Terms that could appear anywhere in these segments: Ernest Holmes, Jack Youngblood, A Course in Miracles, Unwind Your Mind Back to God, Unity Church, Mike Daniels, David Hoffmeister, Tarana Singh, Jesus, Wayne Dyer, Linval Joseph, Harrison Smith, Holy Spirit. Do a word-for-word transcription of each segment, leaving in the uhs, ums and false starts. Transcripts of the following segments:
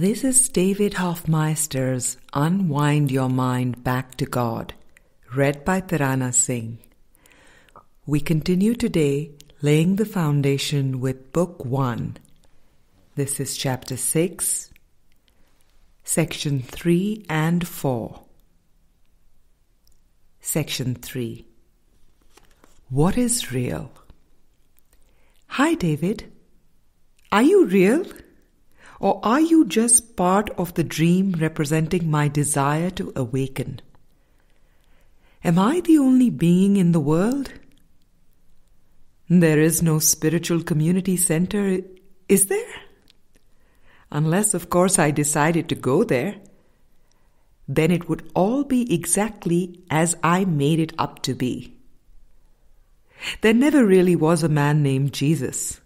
This is David Hoffmeister's Unwind Your Mind Back to God, read by Tarana Singh. We continue today laying the foundation with Book one. This is Chapter six, Section three and four. Section three. What is real? Hi, David. Are you real? Or are you just part of the dream representing my desire to awaken? Am I the only being in the world? There is no spiritual community center, is there? Unless, of course, I decided to go there. Then it would all be exactly as I made it up to be. There never really was a man named Jesus.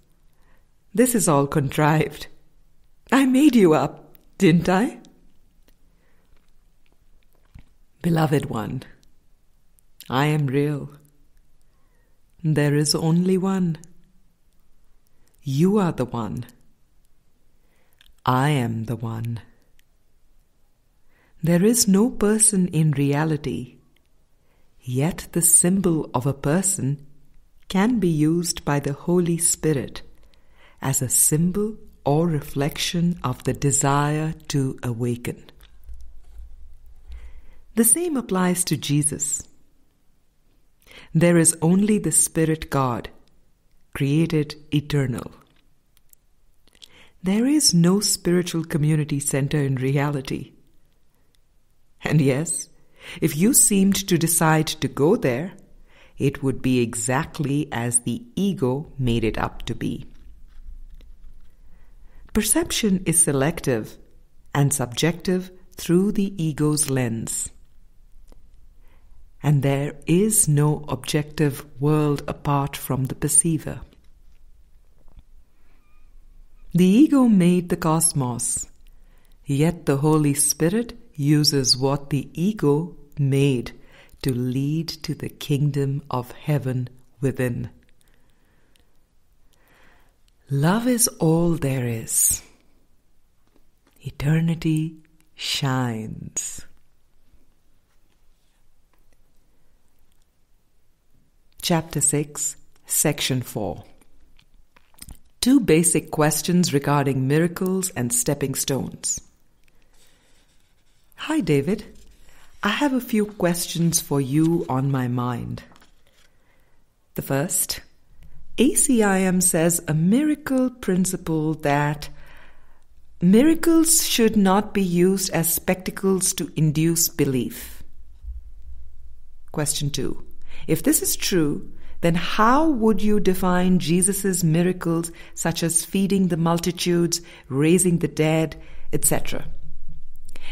This is all contrived. I made you up, didn't I? Beloved one, I am real. There is only one. You are the one. I am the one. There is no person in reality, yet the symbol of a person can be used by the Holy Spirit as a symbol or reflection of the desire to awaken. The same applies to Jesus. There is only the Spirit God, created eternal. There is no spiritual community center in reality. And yes, if you seemed to decide to go there, it would be exactly as the ego made it up to be. Perception is selective and subjective through the ego's lens. And there is no objective world apart from the perceiver. The ego made the cosmos, yet the Holy Spirit uses what the ego made to lead to the kingdom of heaven within. Love is all there is. Eternity shines. Chapter six, Section four. Two basic questions regarding miracles and stepping stones. Hi, David. I have a few questions for you on my mind. The first, A C I M says a miracle principle that miracles should not be used as spectacles to induce belief. Question two. If this is true, then how would you define Jesus' miracles such as feeding the multitudes, raising the dead, et cetera?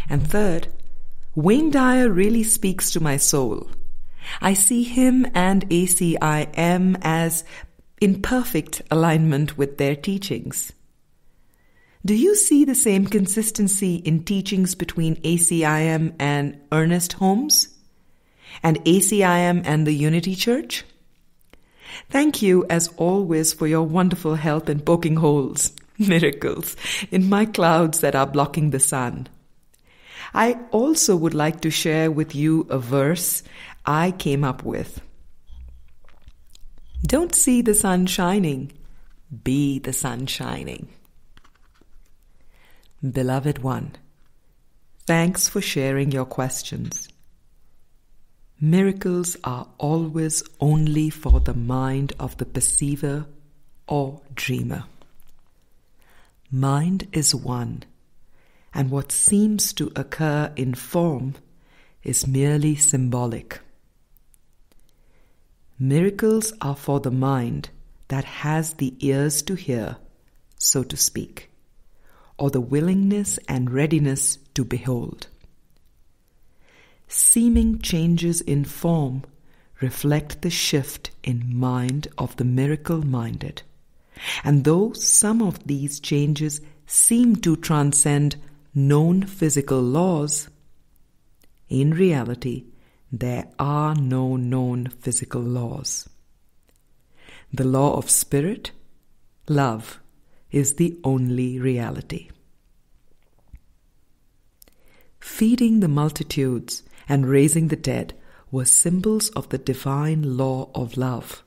And third, Wayne Dyer really speaks to my soul. I see him and A C I M as in perfect alignment with their teachings. Do you see the same consistency in teachings between A C I M and Ernest Holmes? And A C I M and the Unity Church? Thank you, as always, for your wonderful help in poking holes, miracles, in my clouds that are blocking the sun. I also would like to share with you a verse I came up with. Don't see the sun shining, be the sun shining. Beloved one, thanks for sharing your questions. Miracles are always only for the mind of the perceiver or dreamer. Mind is one, and what seems to occur in form is merely symbolic. Miracles are for the mind that has the ears to hear, so to speak, or the willingness and readiness to behold. Seeming changes in form reflect the shift in mind of the miracle-minded, and though some of these changes seem to transcend known physical laws, in reality, there are no known physical laws. The law of spirit, love, is the only reality. feeding the multitudes, and raising the dead were symbols of the divine law of love,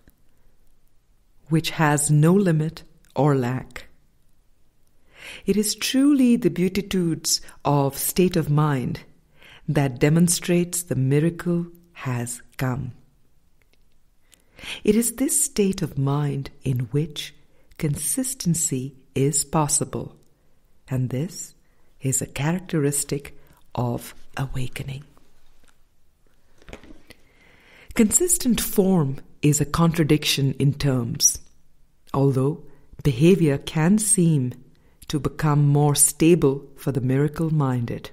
which has no limit or lack. It is truly the beatitudes of state of mind that demonstrates the miracle has come. It is this state of mind in which consistency is possible, and this is a characteristic of awakening. Consistent form is a contradiction in terms, although behavior can seem to become more stable for the miracle-minded.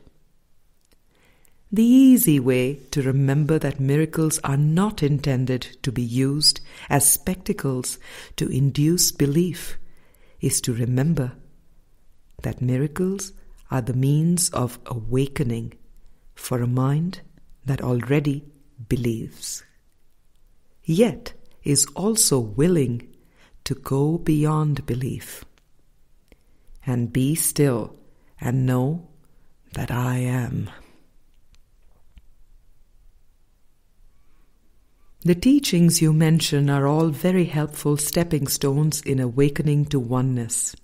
The easy way to remember that miracles are not intended to be used as spectacles to induce belief is to remember that miracles are the means of awakening for a mind that already believes, yet is also willing to go beyond belief and be still and know that I am. The teachings you mention are all very helpful stepping stones in awakening to oneness.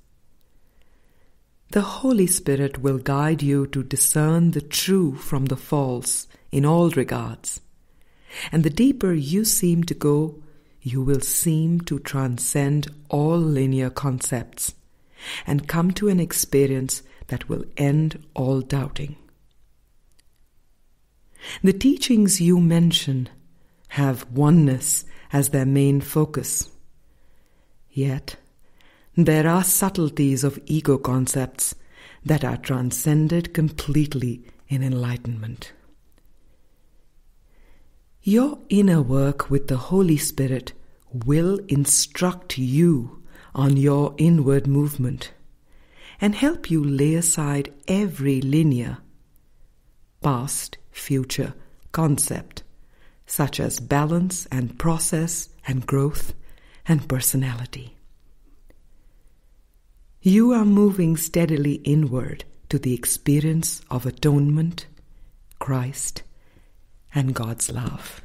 The Holy Spirit will guide you to discern the true from the false in all regards, and the deeper you seem to go, you will seem to transcend all linear concepts and come to an experience that will end all doubting. The teachings you mention have oneness as their main focus. Yet, there are subtleties of ego concepts that are transcended completely in enlightenment. Your inner work with the Holy Spirit will instruct you on your inward movement and help you lay aside every linear, past, future concept, such as balance and process and growth and personality. You are moving steadily inward to the experience of atonement, Christ, and God's love.